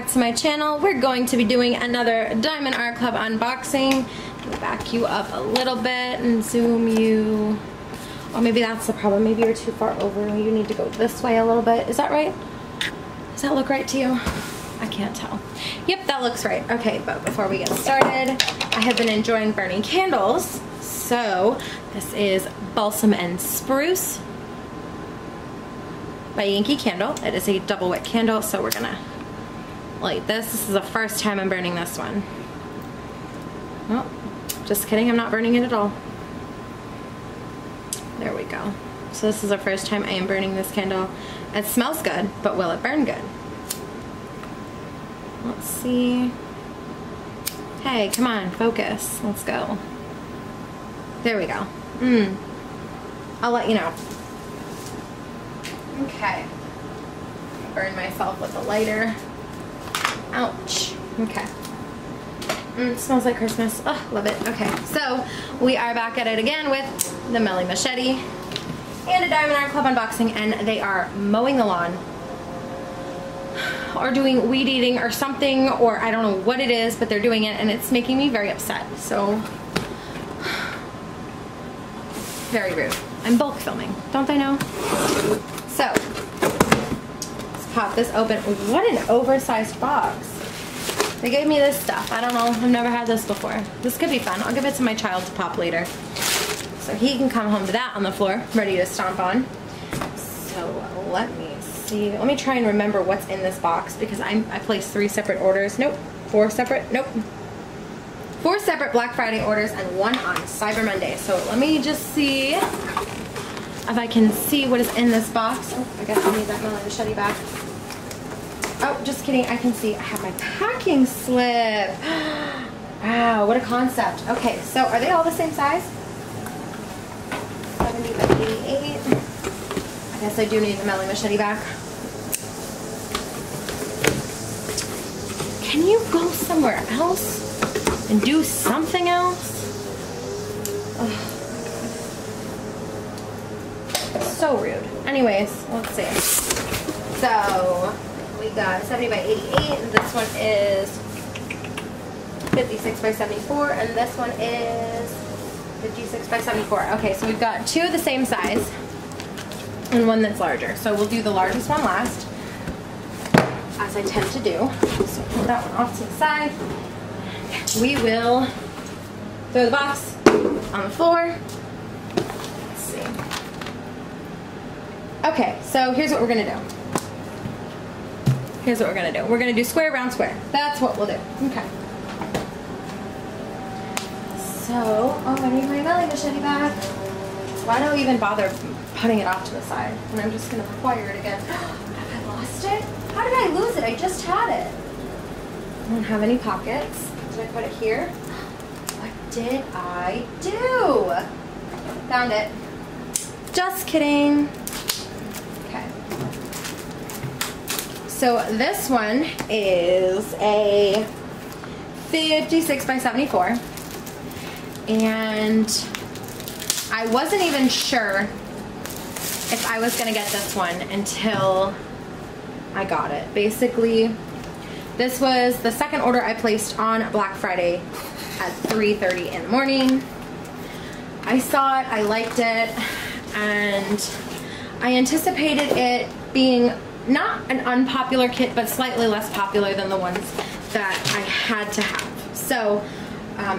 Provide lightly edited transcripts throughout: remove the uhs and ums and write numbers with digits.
back to my channel. We're going to be doing another Diamond Art Club unboxing. Back you up a little bit and zoom you. Oh, maybe that's the problem. Maybe you're too far over. You need to go this way a little bit. Is that right? Does that look right to you? I can't tell. Yep, that looks right. Okay, but before we get started, I have been enjoying burning candles. So this is Balsam and Spruce by Yankee Candle. It is a double wick candle, so we're gonna light this. This is the first time I'm burning this one. Oh, just kidding, I'm not burning it at all. There we go. So this is the first time I am burning this candle. It smells good, but will it burn good? Let's see. Hey, come on, focus. Let's go. There we go. I'll let you know. Okay. I burned myself with a lighter. Ouch. Okay. Smells like Christmas. Oh, love it. Okay, so we are back at it again with the Melly Machete and a Diamond Art Club unboxing, and they are mowing the lawn or doing weed eating or something, or I don't know what it is, but they're doing it and it's making me very upset. So, very rude. I'm bulk filming, don't they know? So, let's pop this open. What an oversized box. They gave me this stuff. I don't know. I've never had this before. This could be fun. I'll give it to my child to pop later. So he can come home to that on the floor, ready to stomp on. So let me see. Let me try and remember what's in this box because I placed three separate orders. Nope. Four separate. Nope. Four separate Black Friday orders and one on Cyber Monday. So let me just see if I can see what is in this box. Oh, I guess I need that Melly Machete back. Oh, just kidding. I can see I have my packing slip. Wow, what a concept. Okay, so are they all the same size? 70 by 88. I guess I do need the Melly Machete back. Can you go somewhere else and do something else? Ugh. So rude. Anyways, let's see. So we got 70 by 88, and this one is 56 by 74, and this one is 56 by 74. Okay, so we've got two of the same size, and one that's larger. So we'll do the largest one last, as I tend to do. So pull that one off to the side. We will throw the box on the floor. Let's see. Okay, so here's what we're going to do. Here's what we're going to do. We're going to do square, round, square. That's what we'll do. Okay. So, oh, I need my Melly Machete back. Why don't I even bother putting it off to the side? And I'm just going to acquire it again. Have I lost it? How did I lose it? I just had it. I don't have any pockets. Did I put it here? What did I do? Found it. Just kidding. So this one is a 56 by 74, and I wasn't even sure if I was going to get this one until I got it. Basically, this was the second order I placed on Black Friday at 3:30 in the morning. I saw it, I liked it, and I anticipated it being not an unpopular kit, but slightly less popular than the ones that I had to have. So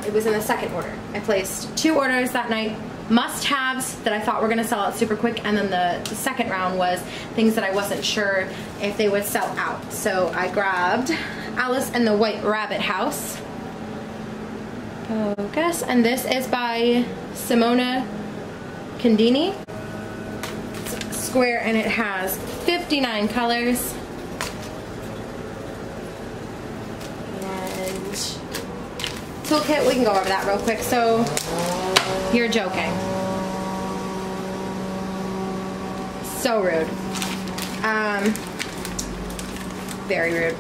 it was in the second order. I placed two orders that night, must-haves that I thought were gonna sell out super quick, and then the second round was things that I wasn't sure if they would sell out. So I grabbed Alice in the White Rabbit House. Focus, and this is by Simona Candini. Square, and it has 59 colors, and toolkit, we can go over that real quick. So you're joking, so rude, very rude.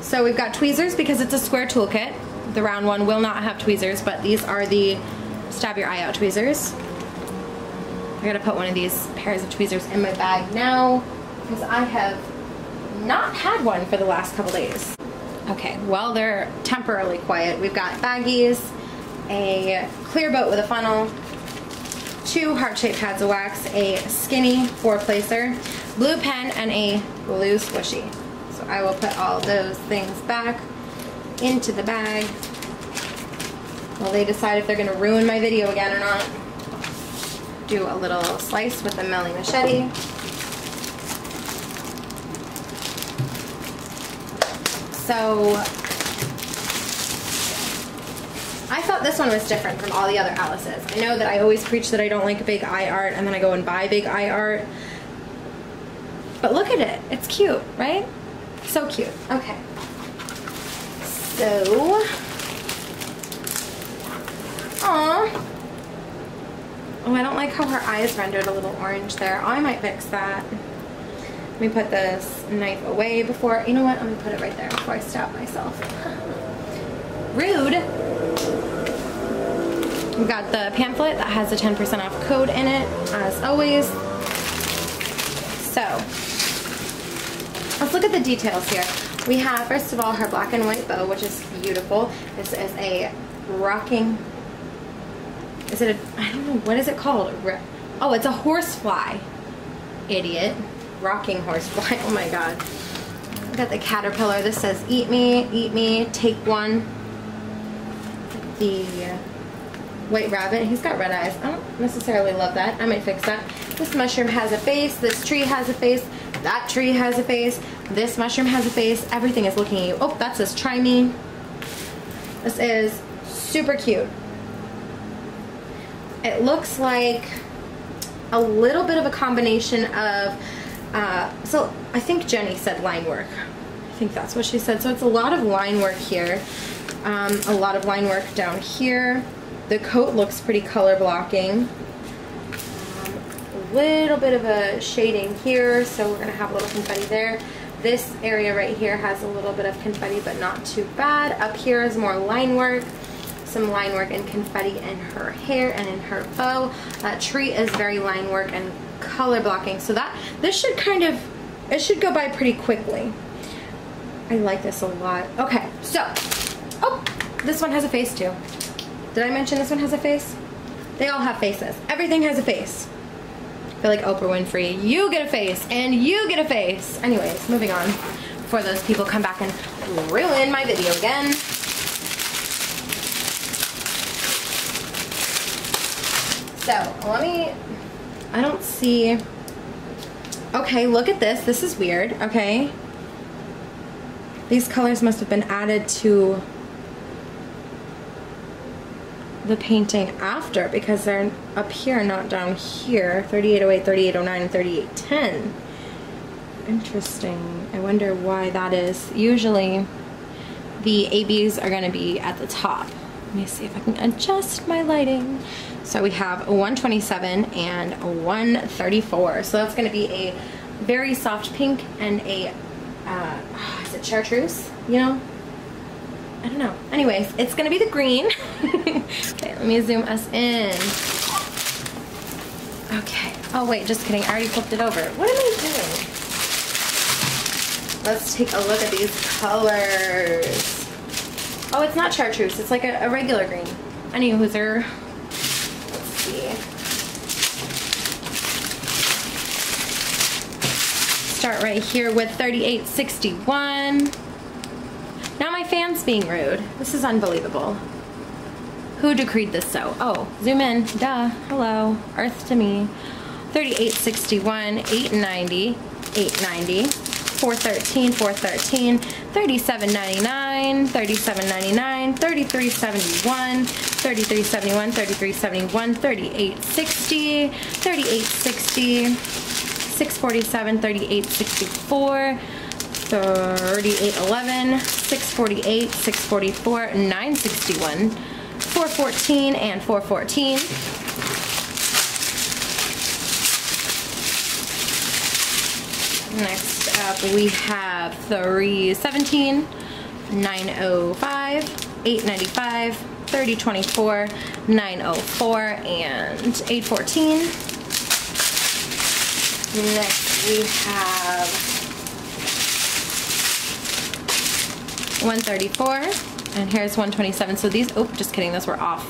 So we've got tweezers because it's a square toolkit. The round one will not have tweezers, but these are the stab your eye out tweezers. I gotta put one of these pairs of tweezers in my bag now because I have not had one for the last couple days. Okay, well, they're temporarily quiet. We've got baggies, a clear boat with a funnel, two heart-shaped pads of wax, a skinny four-placer, blue pen, and a blue squishy. So I will put all those things back into the bag while they decide if they're gonna ruin my video again or not. Do a little slice with a melee machete. So I thought this one was different from all the other Alice's. I know that I always preach that I don't like big eye art, and then I go and buy big eye art. But look at it, it's cute, right? So cute. Okay. So, aww. Oh, I don't like how her eyes rendered a little orange there. Oh, I might fix that. Let me put this knife away before, you know what? I'm gonna put it right there before I stab myself. Rude. We've got the pamphlet that has a 10% off code in it, as always. So, let's look at the details here. We have, first of all, her black and white bow, which is beautiful. This is a rocking, is it a, I don't know, what is it called? Oh, it's a horsefly. Idiot. Rocking horsefly, oh my god. We've got the caterpillar, this says, eat me, take one. The white rabbit, he's got red eyes. I don't necessarily love that, I might fix that. This mushroom has a face, this tree has a face, that tree has a face, this mushroom has a face, everything is looking at you. Oh, that says, try me. This is super cute. It looks like a little bit of a combination of, so I think Jenny said line work. I think that's what she said. So it's a lot of line work here. A lot of line work down here. The coat looks pretty color blocking. A little bit of a shading here, so we're gonna have a little confetti there. This area right here has a little bit of confetti, but not too bad. Up here is more line work. Some line work and confetti in her hair and in her bow. That tree is very line work and color blocking. So that, this should kind of, it should go by pretty quickly. I like this a lot. Okay, so, oh, this one has a face too. Did I mention this one has a face? They all have faces. Everything has a face. I feel like Oprah Winfrey. You get a face and you get a face. Anyways, moving on before those people come back and ruin my video again. So, let me, I don't see, okay, look at this. This is weird, okay. These colors must have been added to the painting after because they're up here, not down here. 3808, 3809, and 3810. Interesting. I wonder why that is. Usually the ABs are gonna be at the top. Let me see if I can adjust my lighting. So we have 127 and 134. So that's going to be a very soft pink and a, is it chartreuse? You know? I don't know. Anyways, it's going to be the green. Okay, let me zoom us in. Okay. Oh, wait, just kidding. I already flipped it over. What am I doing? Let's take a look at these colors. Oh, it's not chartreuse. It's like a regular green. Anywho, they're... start right here with 3861. Now my fan's being rude. This is unbelievable. Who decreed this so? Oh, zoom in. Duh. Hello. Earth to me. 3861, 890, 890, 413, 413, 3799, 3799, 3371, 3371, 3371, 3860, 3860. 647, 3864, 3811, 648, 644, 961, 414, and 414. Next up, we have 317, 905, 895, 3024, 904, and 814. Next we have $134, and here's $127. So these, oh, just kidding, those were off.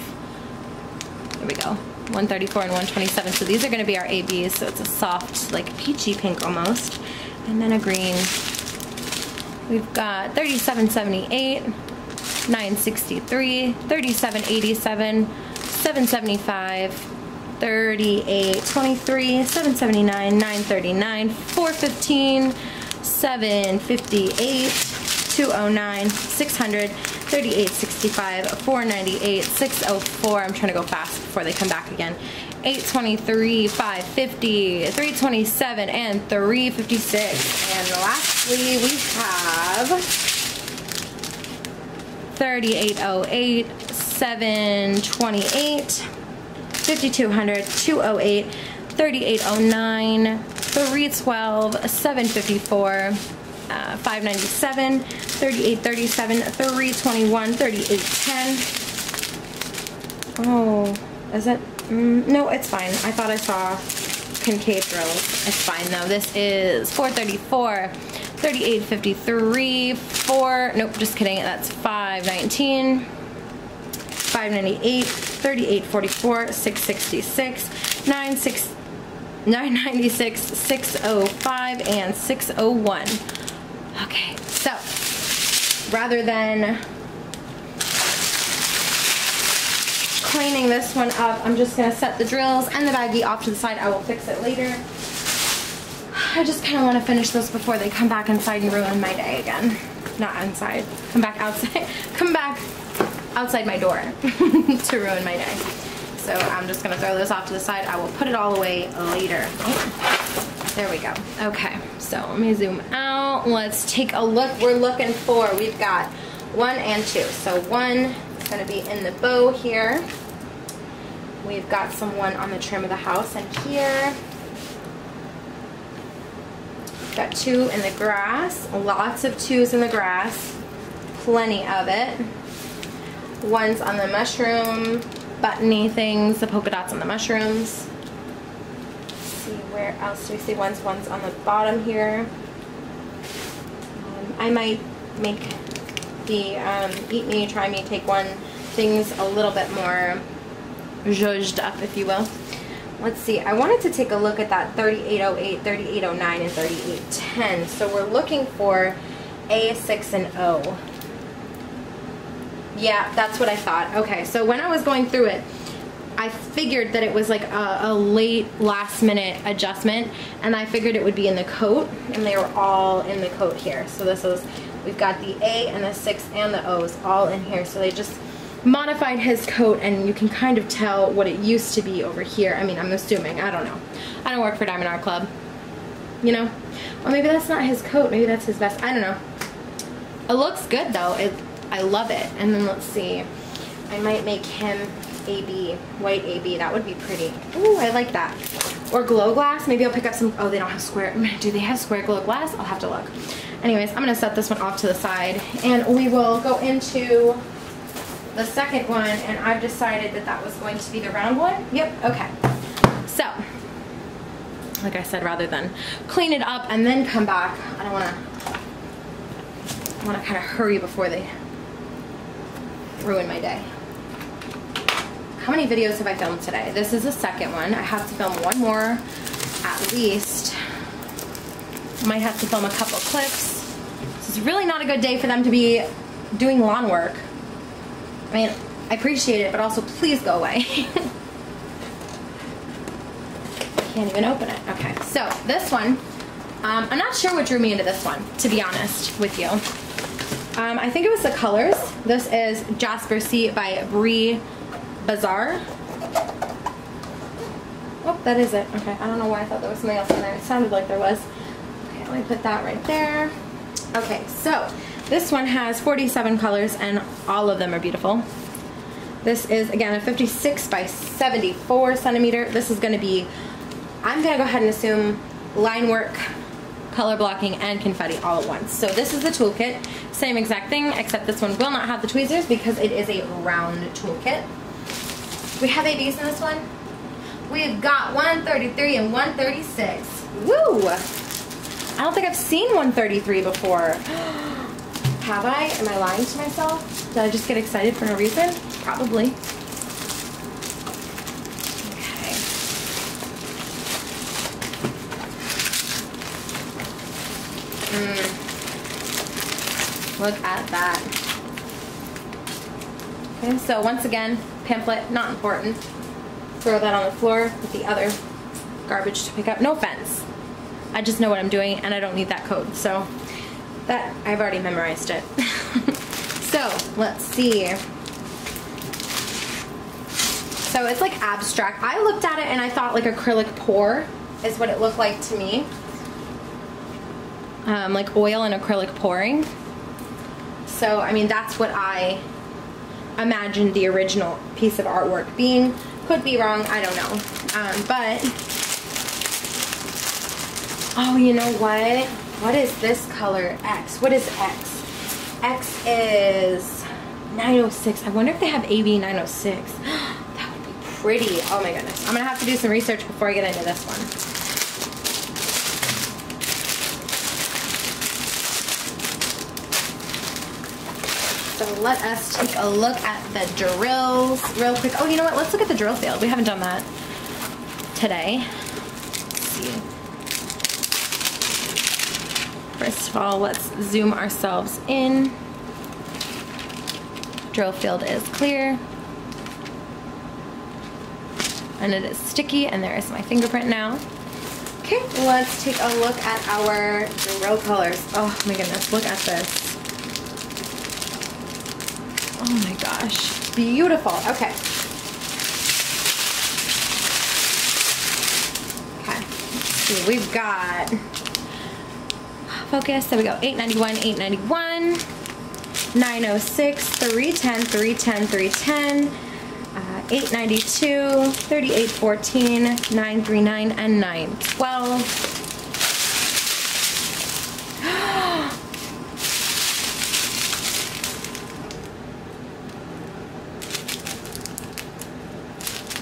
There we go. $134 and $127. So these are going to be our ABs. So it's a soft, like peachy pink almost, and then a green. We've got $37.78, $9.63, $37.87, $7.75, $38.23, $7.79, $9.39, $4.15, $7.58. $209, $600, $38.65, $498, $604. I'm trying to go fast before they come back again. $823, $550, $327, and $356. And lastly, we have $3808, $728, $5200, $208, $3809, $312, $754. 597, 3837, 321, 3810. Oh, is it? No, it's fine. I thought I saw Kincaid Girls. It's fine though. This is 434, 3853, 4. Nope, just kidding. That's 519, 598, 3844, 666, 996, 605, and 601. Okay, so rather than cleaning this one up, I'm just going to set the drills and the baggie off to the side. I will fix it later. I just kind of want to finish this before they come back inside and ruin my day again. Not inside. Come back outside. Come back outside my door to ruin my day. So I'm just going to throw this off to the side. I will put it all away later. Oh. There we go. Okay, so let me zoom out. Let's take a look. We're looking for, we've got one and two. So one is going to be in the bow here. We've got some one on the trim of the house and here. Got two in the grass. Lots of twos in the grass. Plenty of it. One's on the mushroom, buttony things, the polka dots on the mushrooms. Where else do we see ones? One's on the bottom here. I might make the eat me, try me, take one things a little bit more zhuzhed up, if you will. Let's see. I wanted to take a look at that 3808, 3809, and 3810. So we're looking for A, 6, and O. Yeah, that's what I thought. Okay, so when I was going through it, I figured that it was like a late last minute adjustment, and I figured it would be in the coat, and they were all in the coat here. So this is, we've got the A and the 6 and the O's all in here. So they just modified his coat, and you can kind of tell what it used to be over here. I mean, I'm assuming, I don't know. I don't work for Diamond Art Club, you know? Well, maybe that's not his coat, maybe that's his vest, I don't know. It looks good though, I love it. And then let's see, I might make him AB, white AB, that would be pretty. Ooh, I like that. Or glow glass, maybe I'll pick up some, oh, they don't have square, do they have square glow glass? I'll have to look. Anyways, I'm gonna set this one off to the side, and we will go into the second one, and I've decided that that was going to be the round one. Yep, okay. So, like I said, rather than clean it up and then come back, I don't wanna kinda hurry before they ruin my day. How many videos have I filmed today? This is the second one. I have to film one more at least. Might have to film a couple clips. It's really not a good day for them to be doing lawn work. I mean, I appreciate it, but also please go away. Can't even open it. Okay, so this one, I'm not sure what drew me into this one, to be honest with you. I think it was the colors. This is Jasper Sea by Bree Bazaar. Oh, that is it. Okay, I don't know why I thought there was something else in there. It sounded like there was. Okay, let me put that right there. Okay, so this one has 47 colors and all of them are beautiful. This is, again, a 56 by 74 centimeter. This is going to be, I'm going to go ahead and assume line work, color blocking, and confetti all at once. So this is the toolkit. Same exact thing, except this one will not have the tweezers because it is a round toolkit. We have ABs in this one. We've got 133 and 136. Woo! I don't think I've seen 133 before. Have I? Am I lying to myself? Did I just get excited for no reason? Probably. Okay. Look at that. Okay, so once again, pamphlet, not important. Throw that on the floor with the other garbage to pick up. No offense. I just know what I'm doing and I don't need that code. So that, I've already memorized it. So let's see. So it's like abstract. I looked at it and I thought like acrylic pour is what it looked like to me. Like oil and acrylic pouring. So, I mean, that's what I imagine the original piece of artwork being. Could be wrong, I don't know. But, oh, you know what? What is this color? X. What is X? X is 906. I wonder if they have AB 906. That would be pretty. Oh my goodness. I'm gonna have to do some research before I get into this one. So let us take a look at the drills real quick. Oh, you know what? Let's look at the drill field. We haven't done that today. Let's see. First of all, let's zoom ourselves in. Drill field is clear. And it is sticky, and there is my fingerprint now. Okay, let's take a look at our drill colors. Oh my goodness, look at this. Oh my gosh, beautiful. Okay. Okay, let's see, we've got, focus, there we go, 891, 891, 906, 310, 310, 310, 892, 3814, 939, and 912.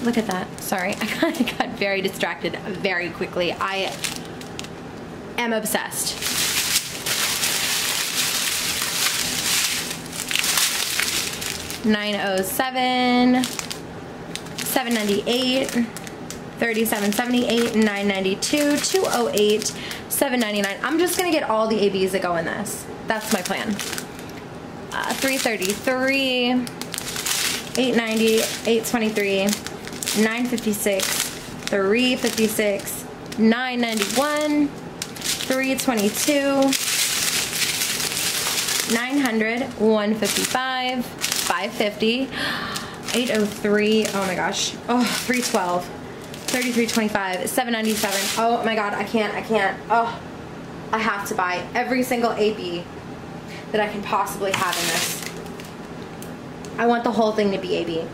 Look at that. Sorry, I got very distracted very quickly. I am obsessed. $907, $798, $3778, $992, $208, $799. I'm just gonna get all the ABs that go in this. That's my plan. $333, $890, $823. 956, 356, 991, 322, 900, 155, 550, 803, oh my gosh, oh, 312, 3325, 797, oh my god, I can't, oh, I have to buy every single AB that I can possibly have in this. I want the whole thing to be AB.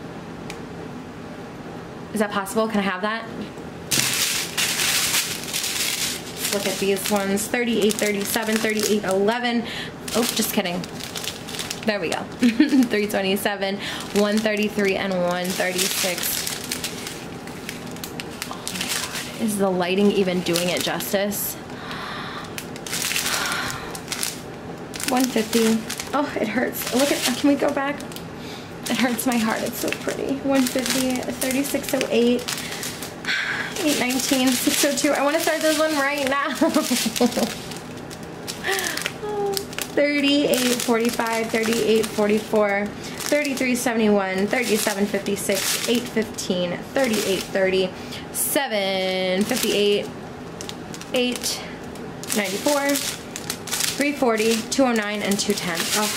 Is that possible? Can I have that? Let's look at these ones. 38, 37, 38, 11. Oh, just kidding. There we go. 327, 133, and 136. Oh my god. Is the lighting even doing it justice? 150. Oh, it hurts. Look at, can we go back? It hurts my heart, it's so pretty. 150, 3608, 819, 602. I want to start this one right now. 3845, 3844, 3371, 3756, 815, 3830, 758, 894, 340, 209, and 210. Oh,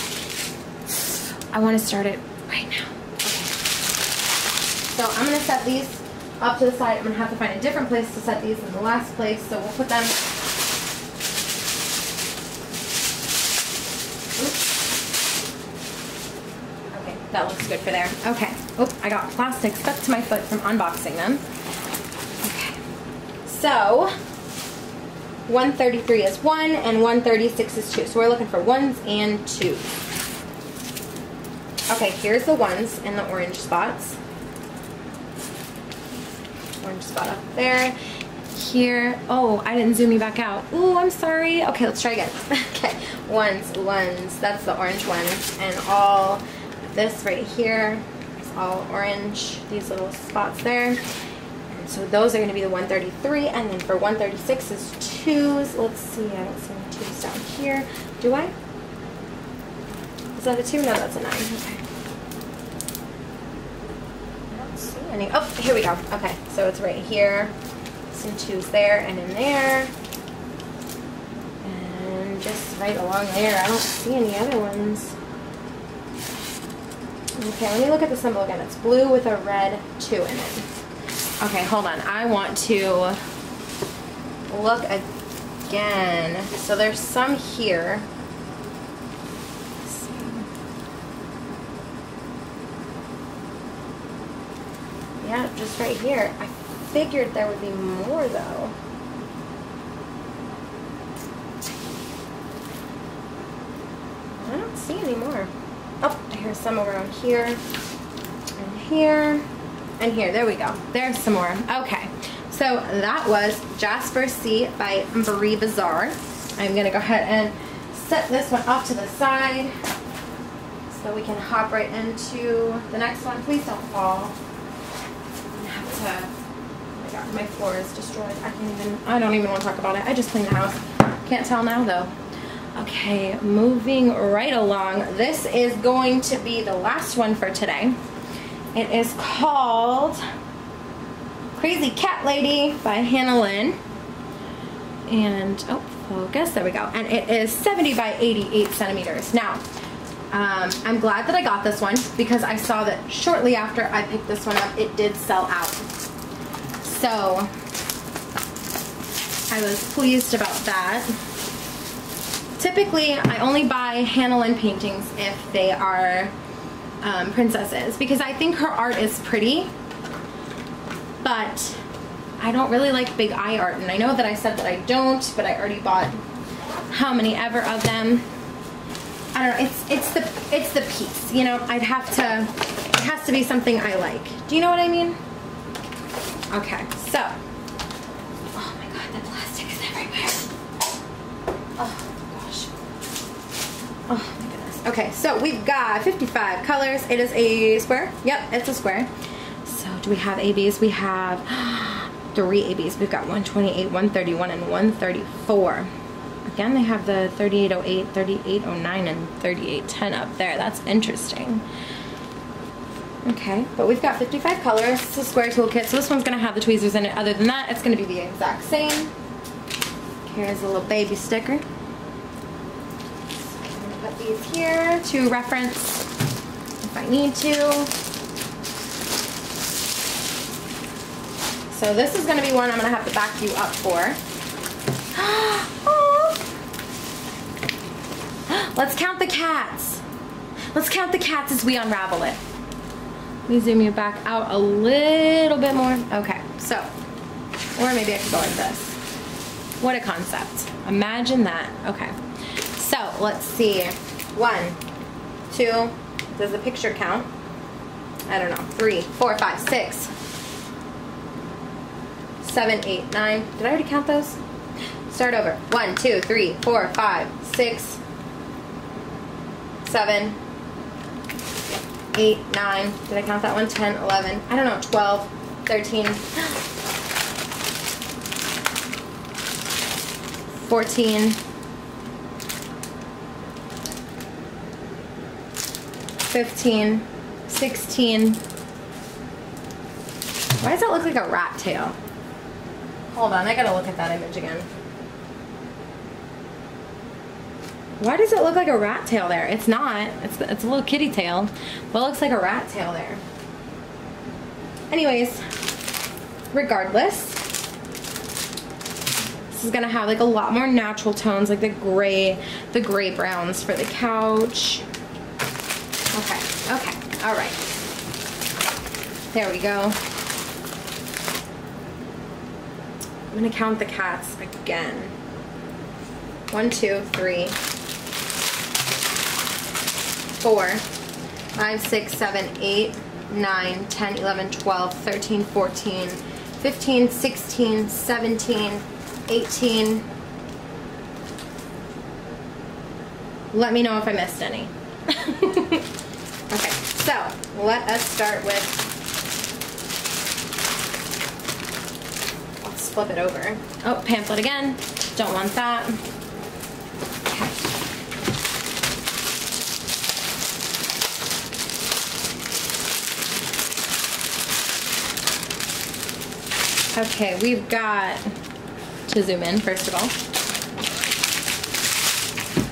I want to start it right now. Okay. So I'm going to set these up to the side. I'm going to have to find a different place to set these in the last place. So we'll put them. Oops. Okay, that looks good for there. Okay. Oh, I got plastic stuck to my foot from unboxing them. Okay. So 133 is one and 136 is two. So we're looking for ones and twos. Okay, here's the ones in the orange spots. Orange spot up there. here. Oh, I didn't zoom you back out. Ooh, I'm sorry. Okay, let's try again. Okay, ones, that's the orange one. And all this right here is all orange, these little spots there. And so those are gonna be the 133. And then for 136 is twos. Let's see, I don't see any twos down here. Do I? Is that a two? No, that's a nine, okay. Oh, here we go. Okay, so it's right here. Some twos there and in there. And just right along there. I don't see any other ones. Okay, let me look at the symbol again. It's blue with a red 2 in it. Okay, hold on. I want to look again. So there's some here. Yeah, just right here. I figured there would be more though. I don't see any more. Oh, here's some around here, and here, and here. There we go. There's some more. Okay, so that was Jasper Sea by Bree Bazaar. I'm gonna go ahead and set this one off to the side so we can hop right into the next one. Please don't fall. Oh my God, my floor is destroyed. I don't even want to talk about it. I just cleaned the house. Can't tell now though. Okay, moving right along. This is going to be the last one for today. It is called Crazy Cat Lady by Hannah Lynn. And, oh, focus, there we go. And it is 70 by 88 centimeters. Now, I'm glad that I got this one because I saw that shortly after I picked this one up, it did sell out. So I was pleased about that. Typically, I only buy Hannah Lynn paintings if they are princesses because I think her art is pretty, but I don't really like big eye art. And I know that I said that I don't, but I already bought how many ever of them. I don't know, it's the piece, you know, it has to be something I like. Do you know what I mean? Okay, so, oh my God, the plastic is everywhere. Oh gosh. Oh my goodness. Okay, so we've got 55 colors. It is a square. Yep, it's a square. So do we have ABs? We have 3 ABs. We've got 128, 131, and 134. Again, they have the 3808, 3809, and 3810 up there. That's interesting. Okay, but we've got 55 colors. It's a square toolkit, so this one's going to have the tweezers in it. Other than that, it's going to be the exact same. Here's a little baby sticker. I'm going to put these here to reference if I need to. So this is going to be one I'm going to have to back you up for. Let's count the cats. Let's count the cats as we unravel it. Let me zoom you back out a little bit more. Okay, so, or maybe I could go like this. What a concept. Imagine that. Okay, so let's see. 1, 2, does the picture count? I don't know. 3, 4, 5, 6, 7, 8, 9. Did I already count those? Start over. 1, 2, 3, 4, 5, 6, 7, 8, 9. Did I count that one? 10, 11. I don't know. 12, 13. 14. 15. 16. Why does that look like a rat tail? Hold on, I gotta look at that image again. Why does it look like a rat tail there? It's not. It's a little kitty tail, but it looks like a rat tail there. Anyways, regardless, this is gonna have like a lot more natural tones, like the gray browns for the couch. Okay, okay, all right. There we go. I'm gonna count the cats again. 1, 2, 3, 4, 5, 6, 7, 8, 9, 10, 11, 12, 13, 14, 15, 16, 17, 18. Let me know if I missed any. Okay, so let us start with, let's flip it over. Oh, pamphlet again. Don't want that. Okay, we've got to zoom in first of all.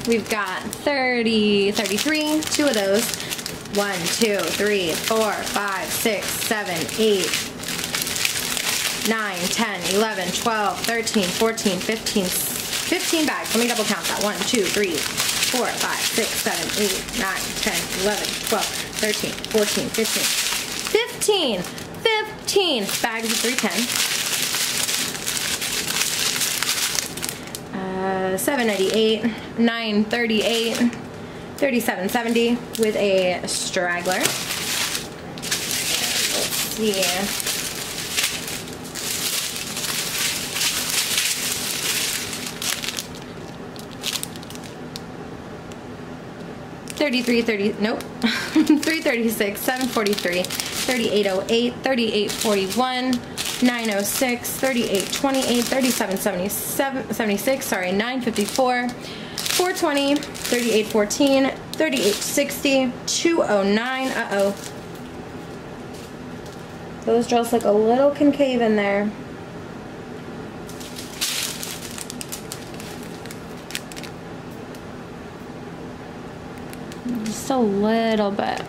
We've got 30, 33, two of those. 1, 2, 3, 4, 5, 6, 7, 8, 9, 10, 11, 12, 13, 14, 15, 15 bags. Let me double count that. 1, 2, 3, 4, 5, 6, 7, 8, 9, 10, 11, 12, 13, 14, 15. 15 bags of 310. 798, 938, 3770 with a straggler. Let's see. Nope. 336, 743, 3808, 3841. 906, 3828, 3776, sorry, 954, 420, 3814, 3860, 209, Those drills look a little concave in there. Just a little bit.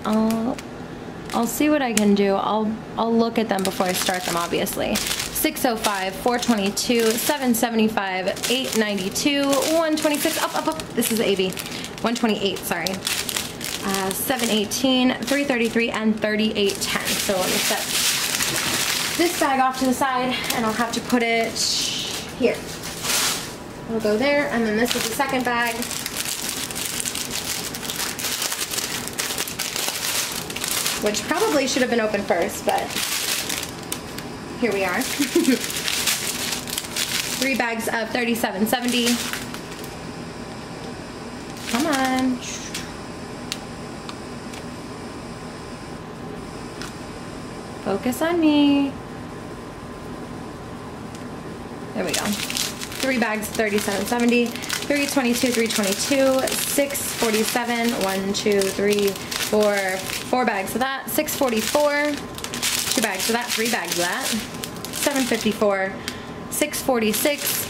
I'll see what I can do. I'll look at them before I start them, obviously. 605, 422, 775, 892, 126, up. This is AB. 128, sorry. 718, 333, and 3810. So let me set this bag off to the side, and I'll have to put it here. We'll go there, and then this is the second bag. Which probably should have been open first, but here we are. 3 bags of 3770. Come on. Focus on me. There we go. 3 bags, 3770, 322, 322, 647, 1, 2, 3, 4, 4 bags of that, 644, 2 bags of that, 3 bags of that, 754, 646,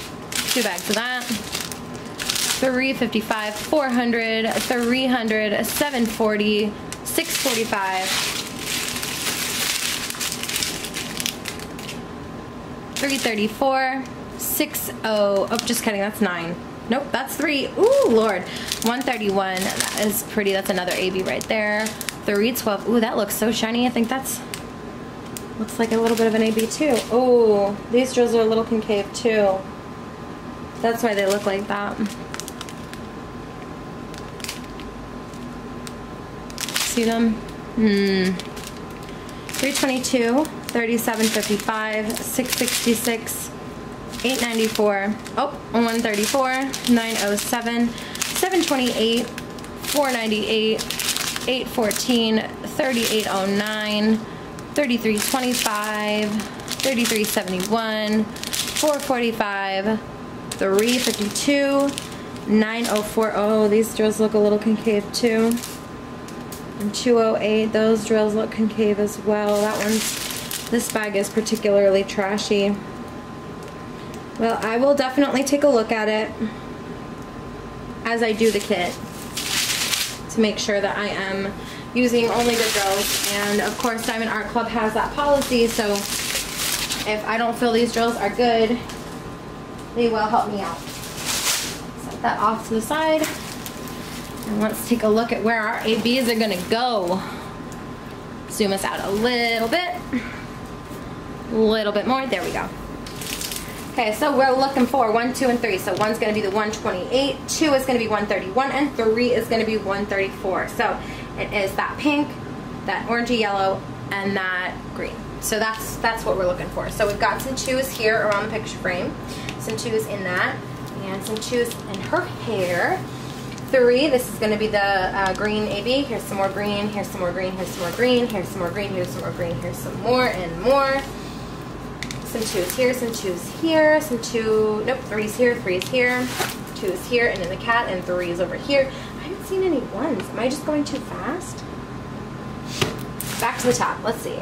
2 bags of that, 355, 400, 300, 740, 645, 334, 60, oh, just kidding, that's 9. Nope, that's 3. Ooh, Lord. 131. That is pretty. That's another AB right there. 312. Ooh, that looks so shiny. I think that's... looks like a little bit of an AB, too. Oh, these drills are a little concave, too. That's why they look like that. See them? Hmm. 322, 3755, 666... 894, oh, 134, 907, 728, 498, 814, 3809, 3325, 3371, 445, 352, 904. Oh, these drills look a little concave too. And 208, those drills look concave as well. That one's, this bag is particularly trashy. Well, I will definitely take a look at it as I do the kit to make sure that I am using only good drills. And of course, Diamond Art Club has that policy, so if I don't feel these drills are good, they will help me out. Set that off to the side. And let's take a look at where our ABs are gonna go. Zoom us out a little bit more, there we go. Okay, so we're looking for 1, 2, and 3. So 1's going to be the 128, 2 is going to be 131, and 3 is going to be 134. So it is that pink, that orangey yellow, and that green. So that's what we're looking for. So we've got some chews here around the picture frame, some chews in that, and some chews in her hair. Three, this is going to be the green AB. Here's some more green, here's some more green, here's some more green, here's some more green, here's some more green, here's some more and more. Some chews here, some chews here, some two, nope, threes here, twos here, and then the cat, and threes over here. I haven't seen any ones. Am I just going too fast? Back to the top, let's see.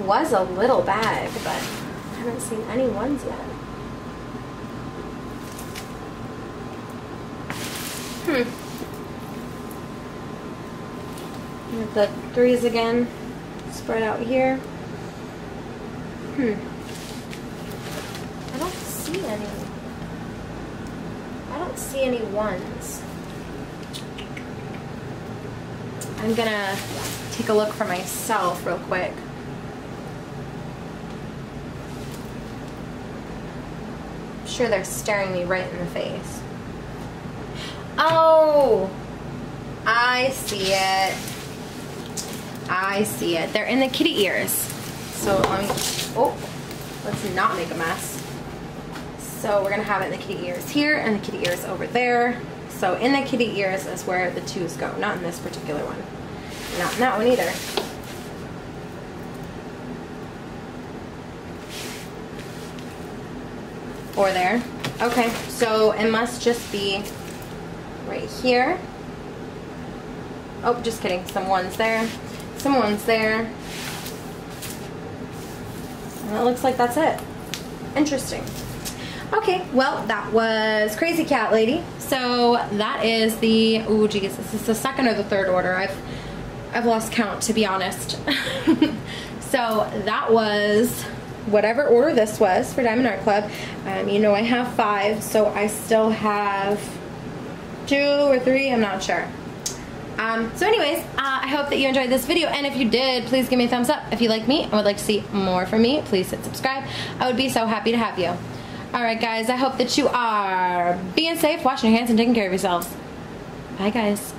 Was a little bag, but I haven't seen any ones yet. With the threes again spread out here. I don't see any. I don't see any ones. I'm gonna take a look for myself real quick. Sure, they're staring me right in the face. Oh, I see it. I see it. They're in the kitty ears. So, oh, let's not make a mess. So we're gonna have it in the kitty ears here and the kitty ears over there. So in the kitty ears is where the twos go, not in this particular one. Not in that one either. Or there. Okay, so it must just be right here. Oh, just kidding. Some ones there. Some ones there. And it looks like that's it. Interesting. Okay, well, that was Crazy Cat Lady. So that is the, oh geez, this is the second or the third order. I've lost count, to be honest. So that was whatever order this was for Diamond Art Club. You know I have 5, so I still have 2 or 3, I'm not sure. So anyways, I hope that you enjoyed this video, and if you did, please give me a thumbs up. If you like me and would like to see more from me, please hit subscribe. I would be so happy to have you. Alright guys, I hope that you are being safe, washing your hands, and taking care of yourselves. Bye guys.